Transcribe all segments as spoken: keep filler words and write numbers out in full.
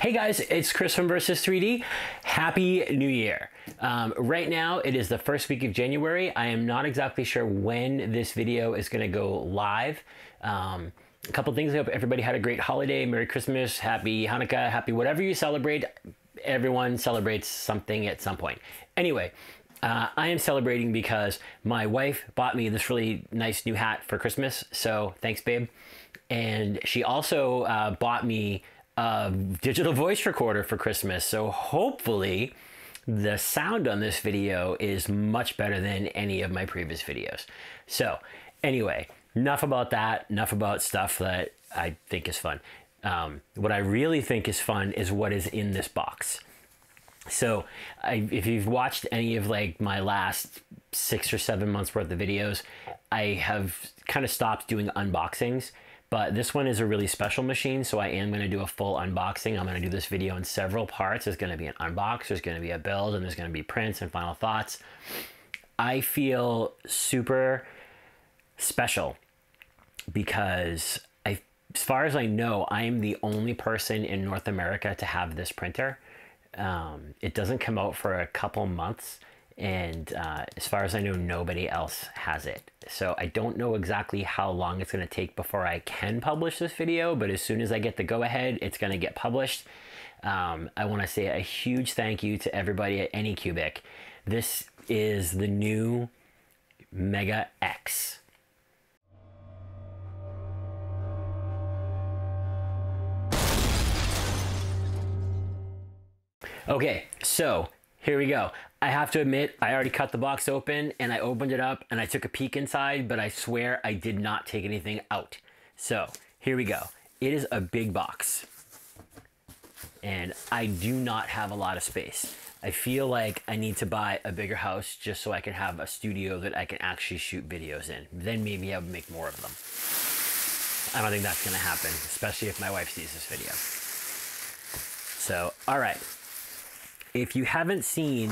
Hey guys, it's Chris from Versus three D. Happy New Year. Um, right now, it is the first week of January. I am not exactly sure when this video is gonna go live. Um, a couple things, I hope everybody had a great holiday. Merry Christmas, Happy Hanukkah, Happy whatever you celebrate. Everyone celebrates something at some point. Anyway, uh, I am celebrating because my wife bought me this really nice new hat for Christmas. So thanks, babe. And she also uh, bought me a digital voice recorder for Christmas. So hopefully the sound on this video is much better than any of my previous videos. So anyway, enough about that, enough about stuff that I think is fun. Um, what I really think is fun is what is in this box. So I, if you've watched any of like my last six or seven months worth of videos, I have kind of stopped doing unboxings. But this one is a really special machine, so I am going to do a full unboxing. I'm going to do this video in several parts. There's going to be an unbox, there's going to be a build, and there's going to be prints and final thoughts. I feel super special because I, as far as I know, I am the only person in North America to have this printer. Um, it doesn't come out for a couple months. And uh, as far as I know, nobody else has it. So I don't know exactly how long it's gonna take before I can publish this video, but as soon as I get the go ahead, it's gonna get published. Um, I wanna say a huge thank you to everybody at Anycubic. This is the new Mega X. Okay, so here we go. I have to admit, I already cut the box open and I opened it up and I took a peek inside, but I swear I did not take anything out. So here we go. It is a big box and I do not have a lot of space. I feel like I need to buy a bigger house just so I can have a studio that I can actually shoot videos in. Then maybe I would make more of them. I don't think that's gonna happen, especially if my wife sees this video. So, all right. If you haven't seen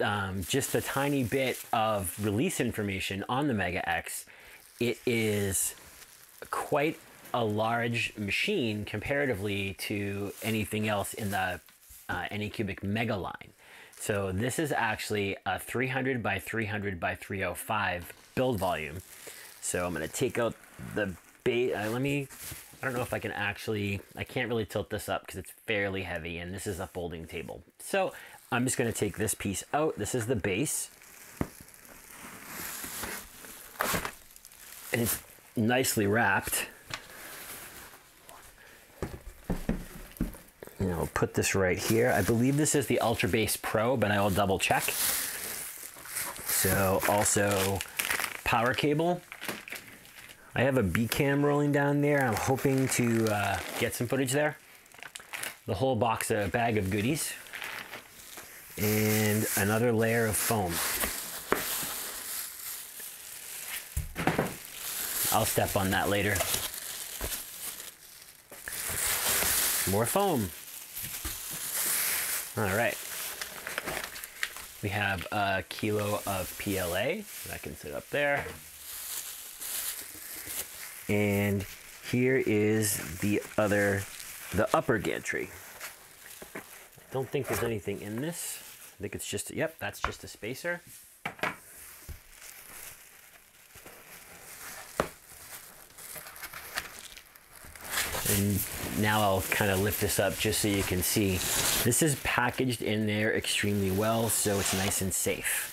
Um, just a tiny bit of release information on the Mega X, it is quite a large machine comparatively to anything else in the uh, Anycubic Mega line. So this is actually a three hundred by three hundred by three oh five build volume. So I'm going to take out the base. Uh, let me, I don't know if I can actually, I can't really tilt this up because it's fairly heavy and this is a folding table. So I'm just gonna take this piece out. This is the base. And it's nicely wrapped. And I'll put this right here. I believe this is the Ultra Base Pro, but I will double check. So also power cable. I have a B cam rolling down there. I'm hoping to uh, get some footage there. The whole box, a bag of goodies. And another layer of foam. I'll step on that later. More foam. All right. We have a kilo of P L A that can sit up there. And here is the other, the upper gantry. I don't think there's anything in this. I think it's just, yep, that's just a spacer. And now I'll kind of lift this up just so you can see. This is packaged in there extremely well, so it's nice and safe.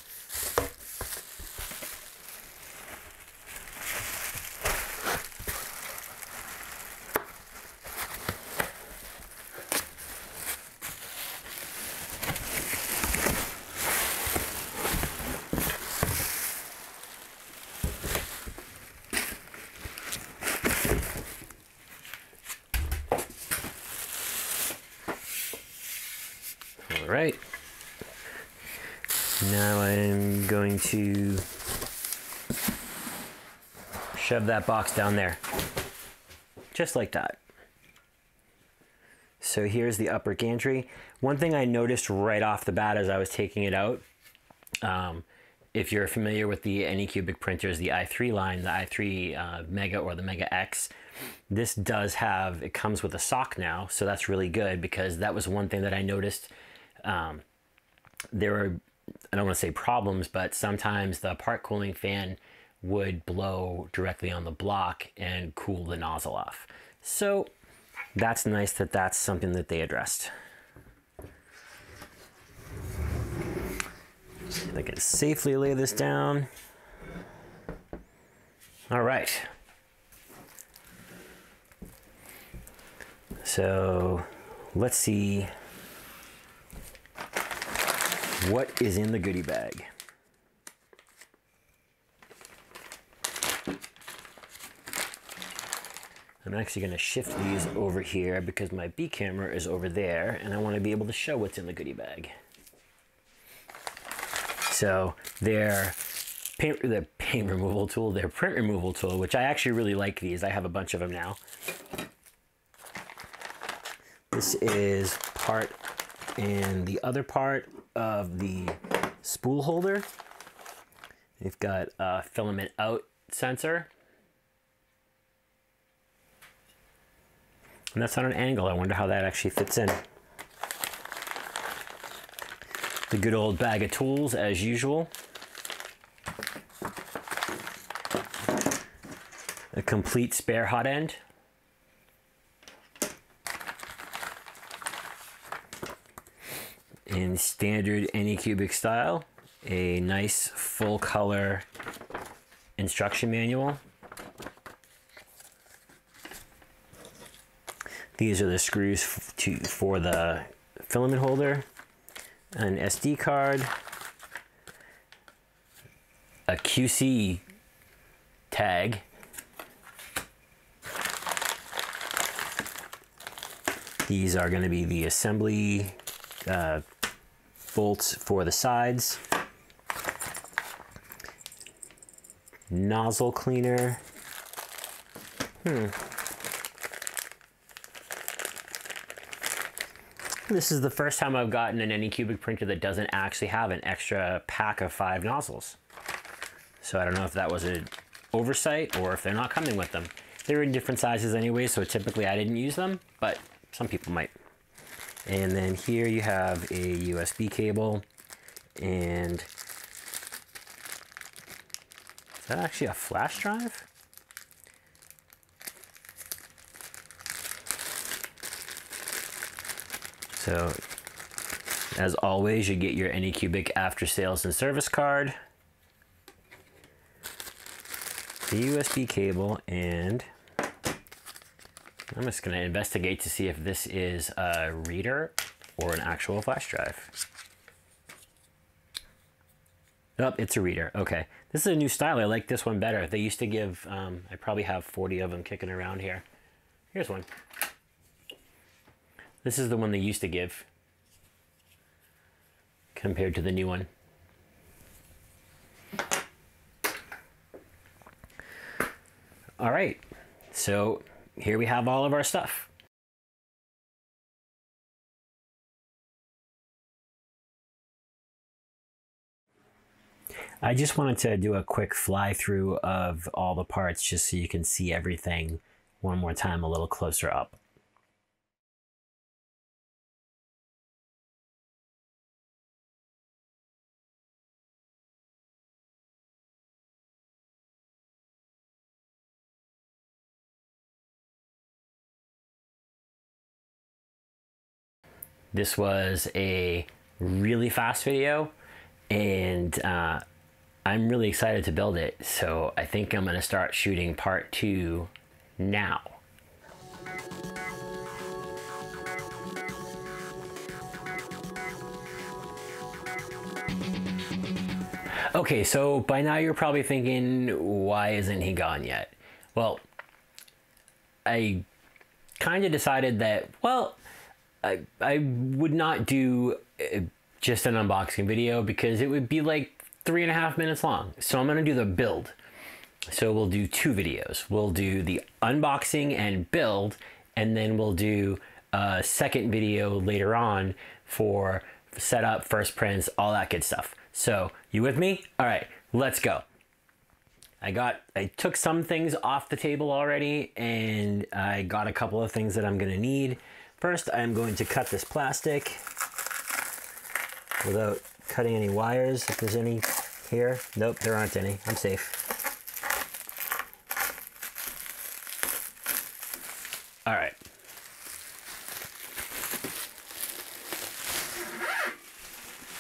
Right. Now I'm going to shove that box down there. Just like that. So here's the upper gantry. One thing I noticed right off the bat as I was taking it out um, If you're familiar with the Anycubic printers, the i three line, the i three uh, Mega or the Mega X, this does have, it comes with a sock now, so that's really good, because that was one thing that I noticed. Um, there were, I don't want to say problems, but sometimes the part cooling fan would blow directly on the block and cool the nozzle off. So that's nice that that's something that they addressed. I can safely lay this down. All right. So let's see what is in the goodie bag. I'm actually going to shift these over here because my B camera is over there and I want to be able to show what's in the goodie bag. So their paint, their paint removal tool, their print removal tool, which I actually really like these. I have a bunch of them now. This is part and the other part of the spool holder. We've got a filament out sensor. And that's on an angle. I wonder how that actually fits in. The good old bag of tools as usual. A complete spare hot end. In standard Anycubic style, a nice full color instruction manual. These are the screws f to, for the filament holder. An S D card, a Q C tag, these are going to be the assembly uh, bolts for the sides, nozzle cleaner, hmm. This is the first time I've gotten an Anycubic printer that doesn't actually have an extra pack of five nozzles. So I don't know if that was an oversight or if they're not coming with them. They're in different sizes anyway, so typically I didn't use them, but some people might. And then here you have a U S B cable, and is that actually a flash drive? So, as always, you get your Anycubic after sales and service card, the U S B cable, and I'm just going to investigate to see if this is a reader or an actual flash drive. Nope, it's a reader. Okay. This is a new style. I like this one better. They used to give, um, I probably have forty of them kicking around here. Here's one. This is the one they used to give compared to the new one. All right, so here we have all of our stuff. I just wanted to do a quick fly through of all the parts just so you can see everything one more time a little closer up. This was a really fast video, and uh, I'm really excited to build it, so I think I'm going to start shooting part two now. Okay, so by now you're probably thinking, why isn't he gone yet? Well, I kind of decided that, well, I, I would not do just an unboxing video because it would be like three and a half minutes long. So I'm going to do the build. So we'll do two videos. We'll do the unboxing and build, and then we'll do a second video later on for setup, first prints, all that good stuff. So you with me? All right, let's go. I got, I took some things off the table already, and I got a couple of things that I'm gonna need. First, I'm going to cut this plastic without cutting any wires. If there's any here, nope, there aren't any, I'm safe. All right.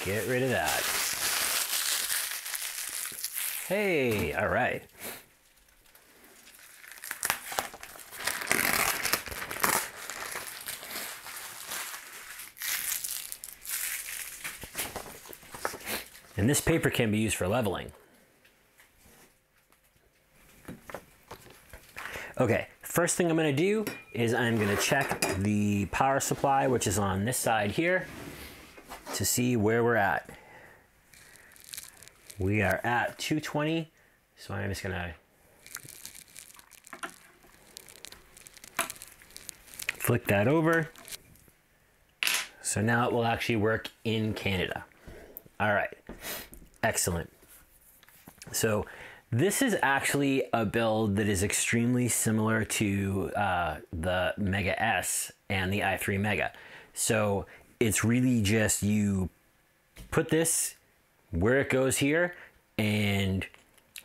Get rid of that. Hey, all right. And this paper can be used for leveling. Okay, first thing I'm gonna do is I'm gonna check the power supply, which is on this side here, to see where we're at. We are at two twenty, so I'm just gonna flick that over. So now it will actually work in Canada. All right, excellent. So this is actually a build that is extremely similar to uh, the Mega S and the i three Mega. So it's really just you put this where it goes here and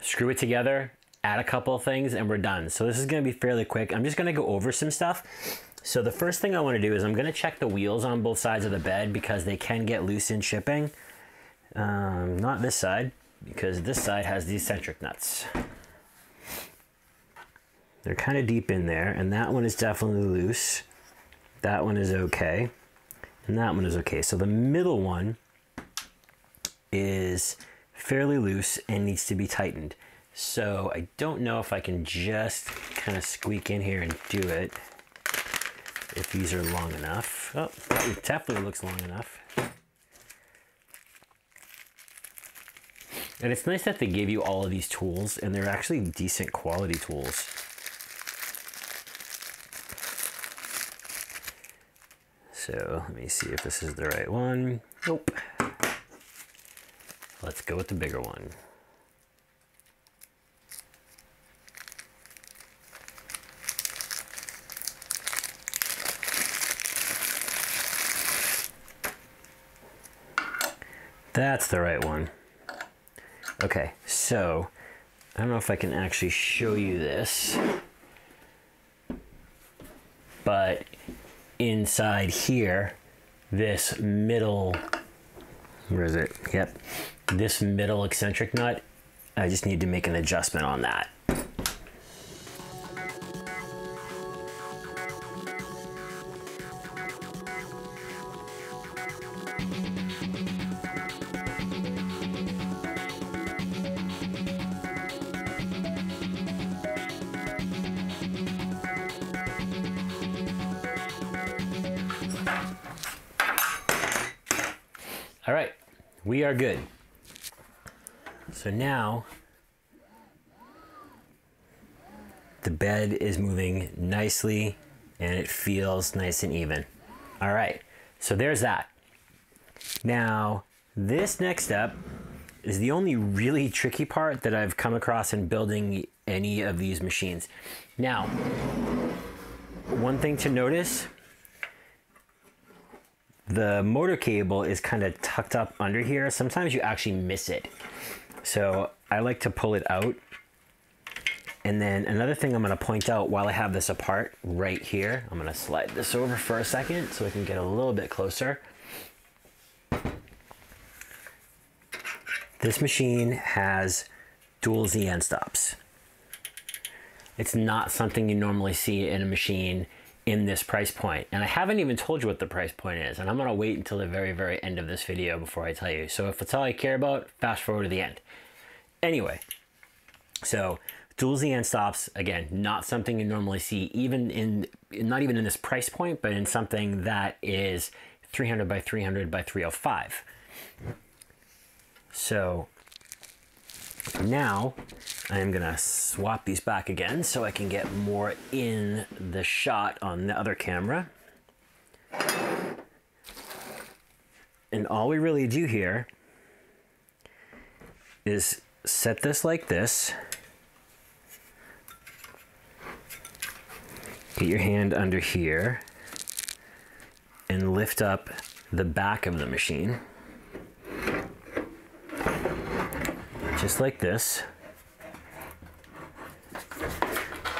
screw it together, add a couple of things, and we're done. So this is gonna be fairly quick. I'm just gonna go over some stuff. So the first thing I wanna do is I'm gonna check the wheels on both sides of the bed because they can get loose in shipping. Um, not this side, because this side has these centric nuts. They're kind of deep in there, and that one is definitely loose. That one is okay, and that one is okay. So the middle one is fairly loose and needs to be tightened. So I don't know if I can just kind of squeak in here and do it, if these are long enough. Oh, it definitely looks long enough. And it's nice that they give you all of these tools, and they're actually decent quality tools. So let me see if this is the right one. Nope. Let's go with the bigger one. That's the right one. Okay, so I don't know if I can actually show you this, but inside here, this middle, where is it? Yep, this middle eccentric nut, I just need to make an adjustment on that. All right, we are good. So now the bed is moving nicely and it feels nice and even. All right, so there's that. Now, this next step is the only really tricky part that I've come across in building any of these machines. Now, one thing to notice, the motor cable is kind of tucked up under here. Sometimes you actually miss it. So I like to pull it out. And then another thing I'm gonna point out while I have this apart right here, I'm gonna slide this over for a second so I can get a little bit closer. This machine has dual Z end stops. It's not something you normally see in a machine in this price point. And I haven't even told you what the price point is, and I'm gonna wait until the very, very end of this video before I tell you. So if it's all I care about, fast forward to the end. Anyway, so dual Z end stops, again, not something you normally see, even in, not even in this price point, but in something that is three hundred by three hundred by three oh five. So now I'm gonna swap these back again so I can get more in the shot on the other camera. And all we really do here is set this like this. Get your hand under here and lift up the back of the machine. Just like this.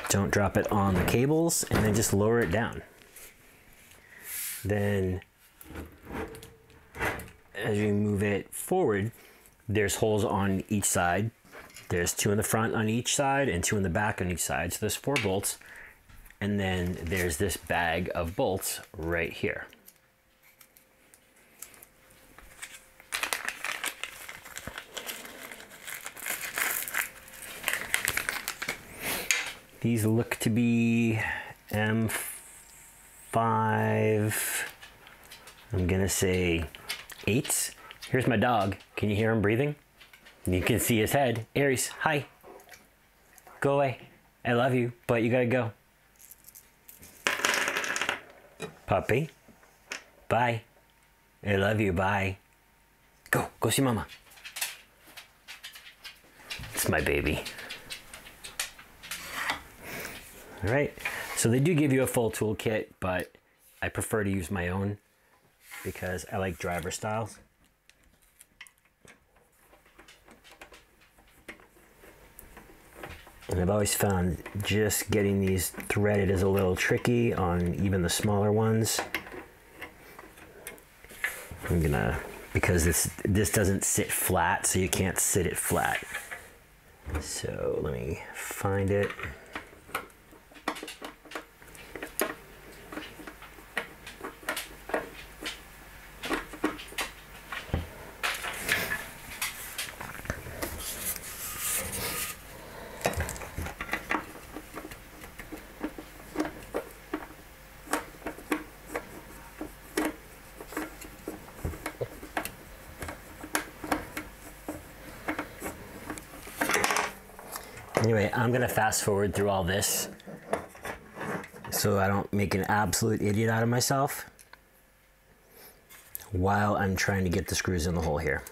Don't drop it on the cables, and then just lower it down. Then as you move it forward, there's holes on each side. There's two in the front on each side and two in the back on each side. So there's four bolts. And then there's this bag of bolts right here. These look to be M five, I'm gonna say eights. Here's my dog. Can you hear him breathing? You can see his head. Aries, hi. Go away. I love you, but you gotta go. Puppy, bye. I love you, bye. Go, go see mama. It's my baby. All right, so they do give you a full toolkit, but I prefer to use my own because I like driver styles. And I've always found just getting these threaded is a little tricky on even the smaller ones. I'm gonna, because this, this doesn't sit flat, so you can't sit it flat. So let me find it. Anyway, I'm gonna fast forward through all this so I don't make an absolute idiot out of myself while I'm trying to get the screws in the hole here.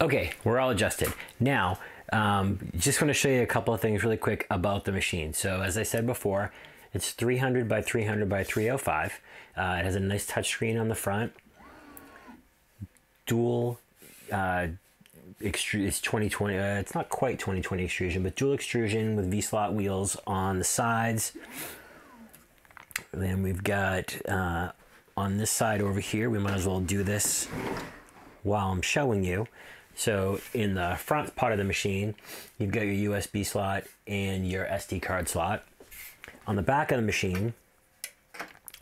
Okay, we're all adjusted. Now, um, just wanna show you a couple of things really quick about the machine. So as I said before, it's three hundred by three hundred by three oh five. Uh, it has a nice touchscreen on the front. Dual, uh, Extru it's twenty twenty, uh, it's not quite twenty twenty extrusion, but dual extrusion with V-slot wheels on the sides. And then we've got uh, on this side over here, we might as well do this while I'm showing you. So in the front part of the machine, you've got your U S B slot and your S D card slot. On the back of the machine,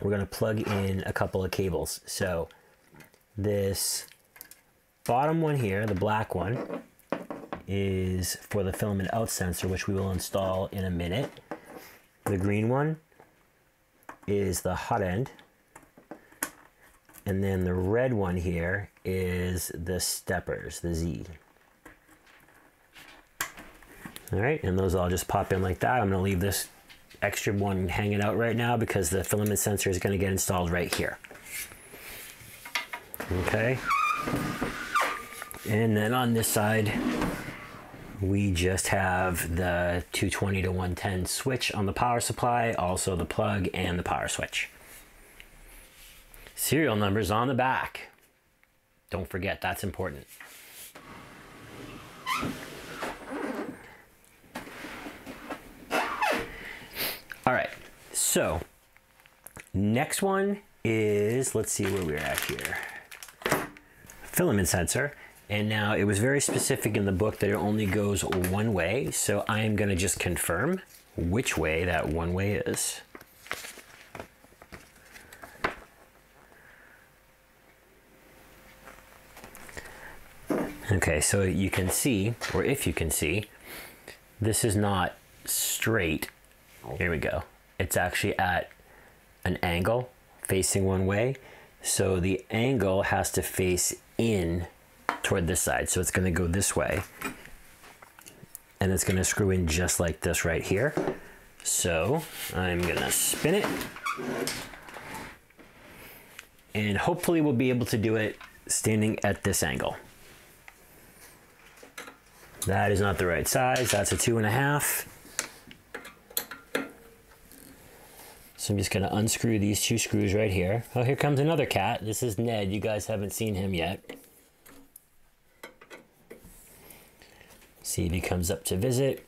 we're going to plug in a couple of cables. So this bottom one here, the black one, is for the filament out sensor, which we will install in a minute. The green one is the hot end. And then the red one here is the steppers, the Z. All right, and those all just pop in like that. I'm gonna leave this extra one hanging out right now because the filament sensor is gonna get installed right here. Okay. And then on this side, we just have the two twenty to one ten switch on the power supply, also the plug and the power switch. Serial numbers on the back. Don't forget, that's important. All right, so next one is, let's see where we're at here. Filament sensor. And now it was very specific in the book that it only goes one way, so I am going to just confirm which way that one way is. Okay, so you can see, or if you can see, this is not straight. Here we go. It's actually at an angle facing one way, so the angle has to face in toward this side, so it's going to go this way, and it's going to screw in just like this right here. So I'm going to spin it, and hopefully we'll be able to do it standing at this angle. That is not the right size. That's a two and a half. So I'm just gonna unscrew these two screws right here. Oh, here comes another cat. This is Ned. You guys haven't seen him yet. See if he comes up to visit.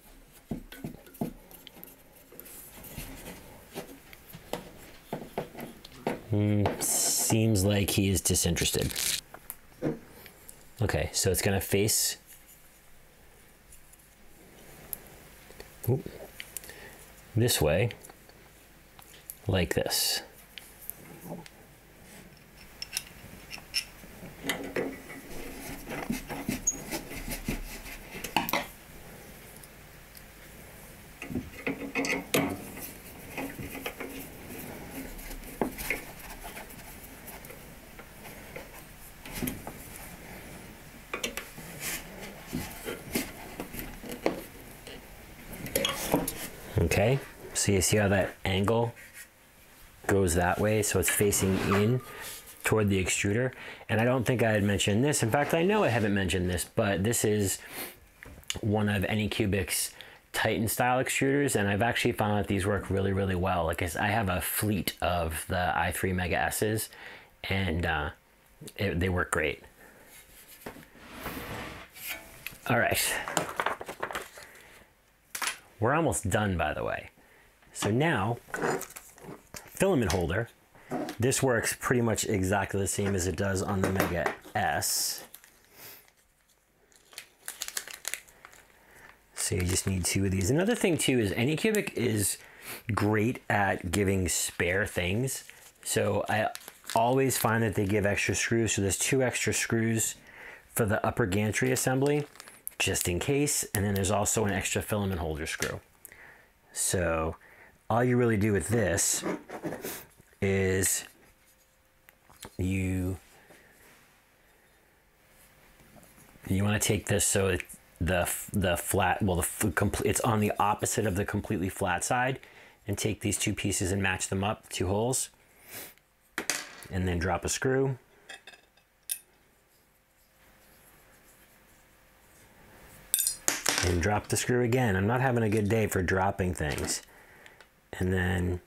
Mm, seems like he is disinterested. Okay, so it's gonna face. Ooh, this way, like this. Okay, so you see how that angle goes that way, so it's facing in toward the extruder. And I don't think I had mentioned this. In fact, I know I haven't mentioned this, but this is one of Anycubic's Titan style extruders, and I've actually found that these work really, really well. Like I have a fleet of the i three Mega S's, and uh, it, they work great. All right. We're almost done, by the way. So now, filament holder. This works pretty much exactly the same as it does on the Mega S. So you just need two of these. Another thing too is Anycubic is great at giving spare things. So I always find that they give extra screws. So there's two extra screws for the upper gantry assembly, just in case, and then there's also an extra filament holder screw. So all you really do with this is you you want to take this so it, the the flat well the complete it's on the opposite of the completely flat side, and take these two pieces and match them up, two holes, and then drop a screw. And drop the screw again. I'm not having a good day for dropping things. And then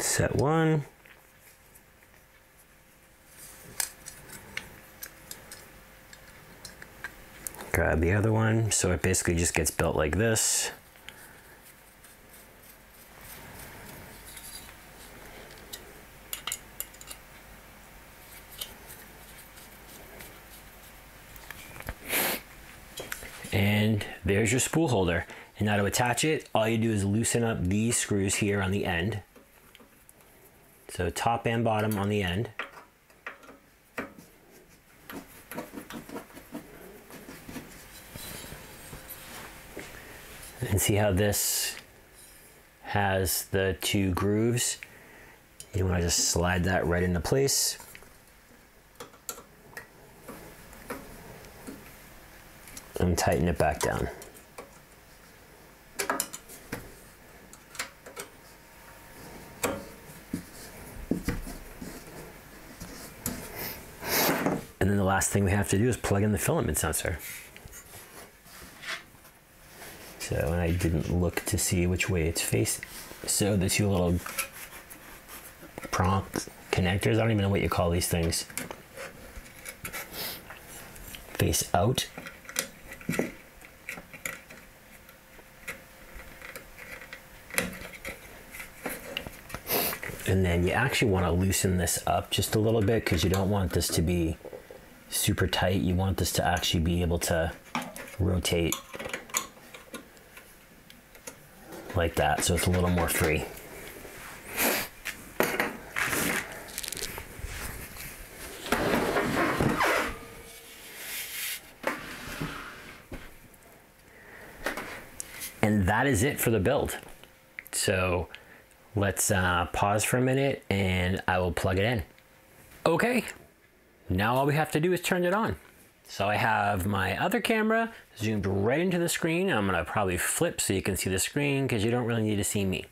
set one. Grab the other one. So it basically just gets built like this. And there's your spool holder. And now to attach it, all you do is loosen up these screws here on the end. So top and bottom on the end. And see how this has the two grooves? You want to just slide that right into place. And tighten it back down. And then the last thing we have to do is plug in the filament sensor. So, and I didn't look to see which way it's facing. So the two little prompt connectors, I don't even know what you call these things, face out. And then you actually want to loosen this up just a little bit, because you don't want this to be super tight. You want this to actually be able to rotate like that, so it's a little more free. And that is it for the build. So let's uh, pause for a minute and I will plug it in. Okay, now all we have to do is turn it on. So I have my other camera zoomed right into the screen. I'm gonna probably flip so you can see the screen, because you don't really need to see me.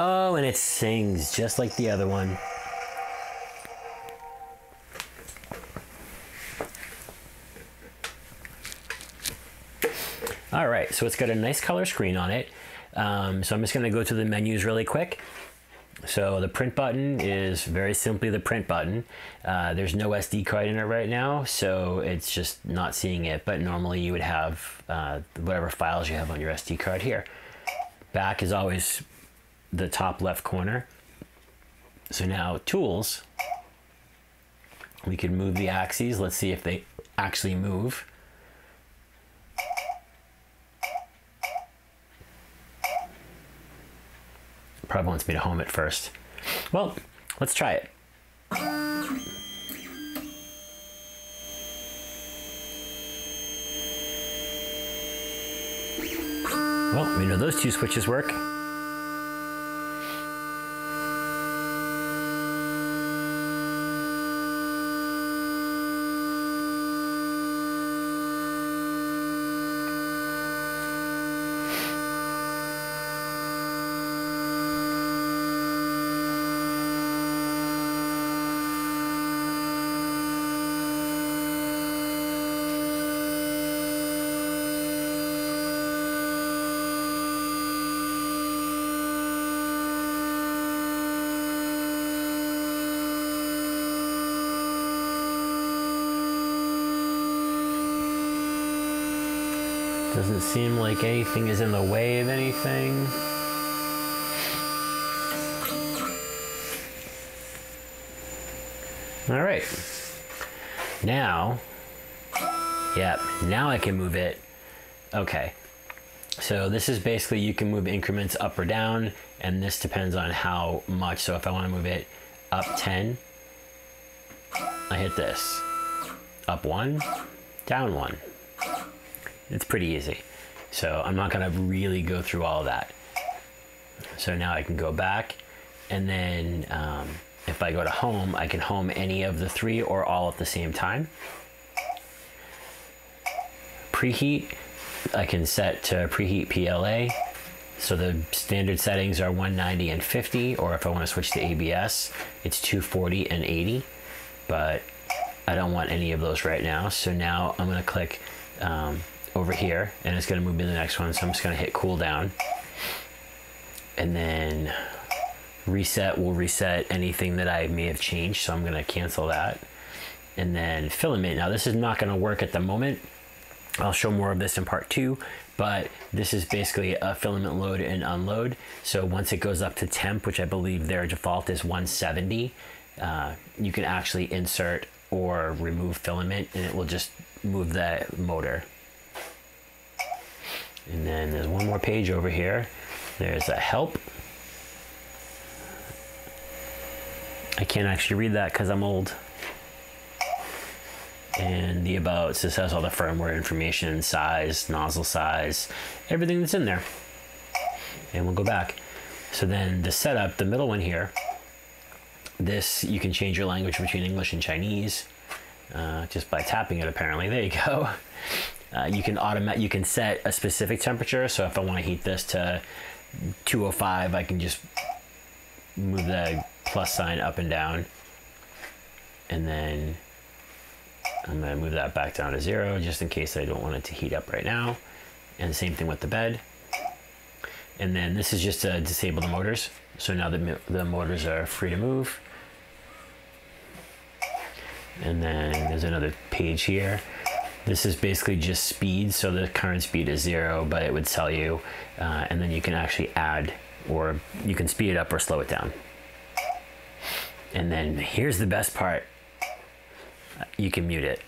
Oh, and it sings just like the other one. All right, so it's got a nice color screen on it. Um, so I'm just gonna go to the menus really quick. So the print button is very simply the print button. Uh, there's no S D card in it right now, so it's just not seeing it, but normally you would have uh, whatever files you have on your S D card here. Back is always the top left corner. So now tools, we can move the axes. Let's see if they actually move. Probably wants me to home it first. Well, let's try it. Well, we know those two switches work. Doesn't seem like anything is in the way of anything. All right. Now, yep, now I can move it. Okay. So this is basically, you can move increments up or down, and this depends on how much. So if I want to move it up ten, I hit this. Up one, down one. It's pretty easy. So I'm not gonna really go through all that. So now I can go back, and then um, if I go to home, I can home any of the three or all at the same time. Preheat, I can set to preheat P L A. So the standard settings are one ninety and fifty, or if I wanna switch to A B S, it's two forty and eighty, but I don't want any of those right now. So now I'm gonna click Um, over here, and it's going to move me to the next one. So I'm just going to hit cool down, and then reset will reset anything that I may have changed. So I'm going to cancel that, and then filament. Now this is not going to work at the moment. I'll show more of this in part two, but this is basically a filament load and unload. So once it goes up to temp, which I believe their default is one seventy, uh, you can actually insert or remove filament, and it will just move that motor. And then there's one more page over here. There's a help. I can't actually read that because I'm old. And the about, so this has all the firmware information, size, nozzle size, everything that's in there. And we'll go back. So then the setup, the middle one here, this, you can change your language between English and Chinese. Uh, just by tapping it, apparently. There you go. Uh, you can automate. You can set a specific temperature. So if I want to heat this to two oh five, I can just move the plus sign up and down, and then I'm gonna move that back down to zero, just in case I don't want it to heat up right now. And same thing with the bed. And then this is just to disable the motors. So now the the motors are free to move. And then there's another page here. This is basically just speed. So the current speed is zero, but it would tell you, uh, and then you can actually add, or you can speed it up or slow it down. And then here's the best part. You can mute it.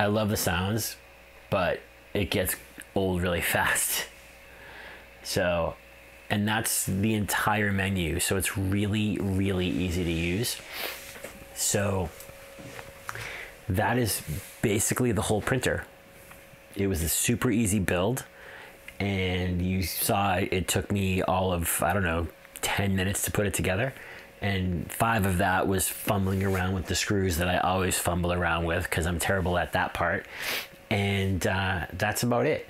I love the sounds, but it gets old really fast. So, and that's the entire menu. So it's really, really easy to use. So that is basically the whole printer. It was a super easy build, and you saw it took me all of, I don't know, ten minutes to put it together. And five of that was fumbling around with the screws that I always fumble around with because I'm terrible at that part. And uh, that's about it.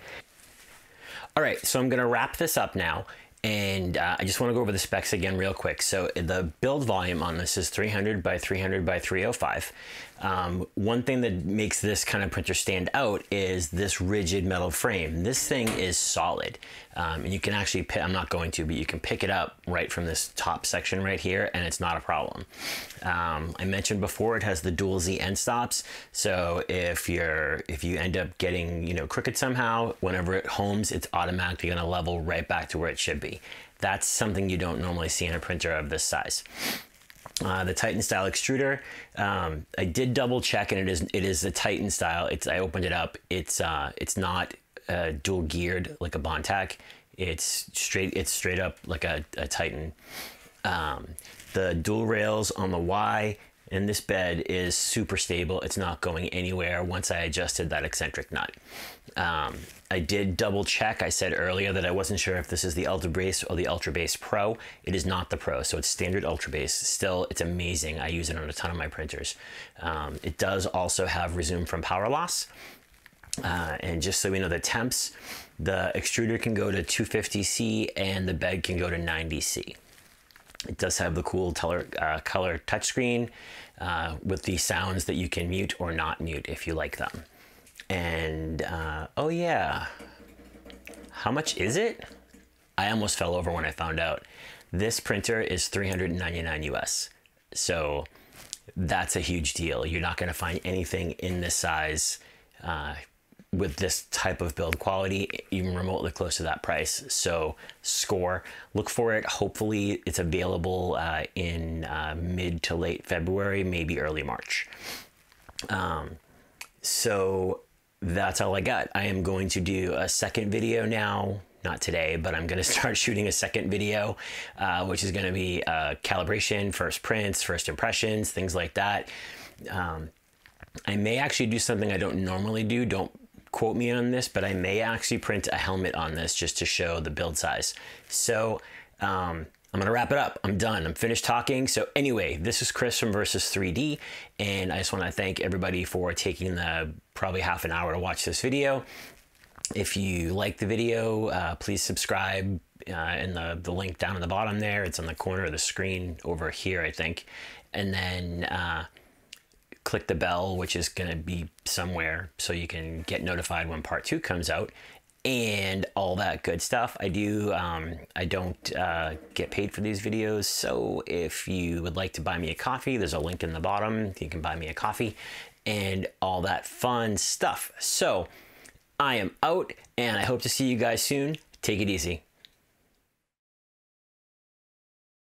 All right, so I'm gonna wrap this up now. And uh, I just want to go over the specs again real quick. So the build volume on this is three hundred by three hundred by three oh five. Um, one thing that makes this kind of printer stand out is this rigid metal frame. This thing is solid. Um, and you can actually pick, I'm not going to, but you can pick it up right from this top section right here, and it's not a problem. Um, I mentioned before it has the dual Z end stops. So if you're, if you end up getting, you know, crooked somehow, whenever it homes, it's automatically going to level right back to where it should be. That's something you don't normally see in a printer of this size. Uh, the Titan style extruder, um, I did double check, and it is it is the Titan style. It's I opened it up. It's uh, it's not uh, dual geared like a BonTech. It's straight. It's straight up like a, a Titan. Um, the dual rails on the Y and this bed is super stable. It's not going anywhere once I adjusted that eccentric nut. Um, I did double check. I said earlier that I wasn't sure if this is the Ultra Base or the Ultra Base Pro. It is not the Pro, so it's standard Ultra Base. Still, it's amazing. I use it on a ton of my printers. Um, it does also have resume from power loss. Uh, and just so we know the temps, the extruder can go to two fifty C and the bed can go to ninety C. It does have the cool color, uh, color touchscreen uh, with the sounds that you can mute or not mute if you like them. And, uh, oh yeah, how much is it? I almost fell over when I found out. This printer is three hundred ninety-nine U S. So that's a huge deal. You're not going to find anything in this size uh, with this type of build quality, even remotely close to that price. So score, look for it. Hopefully it's available uh, in uh, mid to late February, maybe early March. Um, so that's all I got. I am going to do a second video now, not today, but I'm going to start shooting a second video, uh, which is going to be uh, calibration, first prints, first impressions, things like that. Um, I may actually do something I don't normally do. Don't quote me on this, but I may actually print a helmet on this just to show the build size. So um, I'm gonna wrap it up. I'm done. I'm finished talking. So anyway, this is Chris from Versus three D, and I just want to thank everybody for taking the probably half an hour to watch this video. If you like the video, uh, please subscribe uh, in the, the link down at the bottom there. It's on the corner of the screen over here, I think. And then uh, click the bell, which is going to be somewhere, so you can get notified when part two comes out and all that good stuff. I do, um, I don't uh, get paid for these videos. So if you would like to buy me a coffee, there's a link in the bottom. You can buy me a coffee and all that fun stuff. So I am out, and I hope to see you guys soon. Take it easy.